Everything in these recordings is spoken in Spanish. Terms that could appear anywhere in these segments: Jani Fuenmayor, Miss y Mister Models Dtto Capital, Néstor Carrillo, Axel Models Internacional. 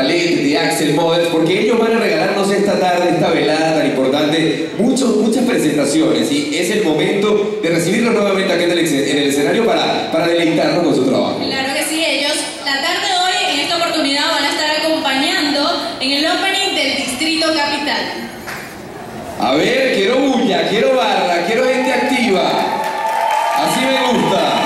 Ballet de Axel Models, porque ellos van a regalarnos esta tarde, esta velada tan importante, muchas presentaciones, y es el momento de recibirlos nuevamente aquí en el escenario para deleitarnos con su trabajo. Claro que sí, ellos la tarde de hoy, en esta oportunidad, van a estar acompañando en el opening del Distrito Capital. A ver, quiero bulla, quiero barra, quiero gente activa. Así me gusta.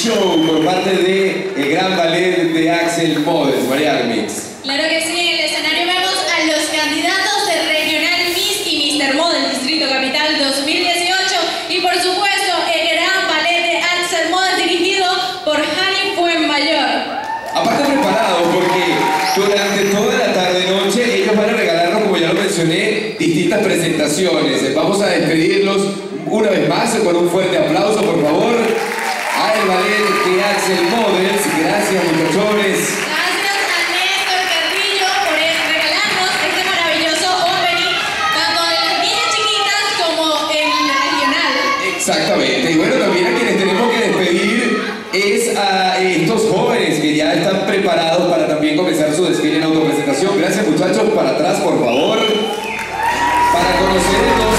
Show por parte del gran ballet de Axel Models, Variar Mix. Claro que sí, en el escenario vemos a los candidatos de Regional Miss y Mr. Model Distrito Capital 2018 y por supuesto el gran ballet de Axel Models dirigido por Jani Fuenmayor. Aparte preparados porque durante toda la tarde-noche ellos van a regalarnos, como ya lo mencioné, distintas presentaciones. Vamos a despedirlos una vez más con un fuerte aplauso, por favor. El ballet de Axel Models, gracias muchachones. Gracias a Néstor Carrillo por regalarnos este maravilloso opening, tanto de las niñas chiquitas como en regional. Exactamente, y bueno, también a quienes tenemos que despedir es a estos jóvenes que ya están preparados para también comenzar su desfile en autopresentación. Gracias muchachos, para atrás por favor, para conocer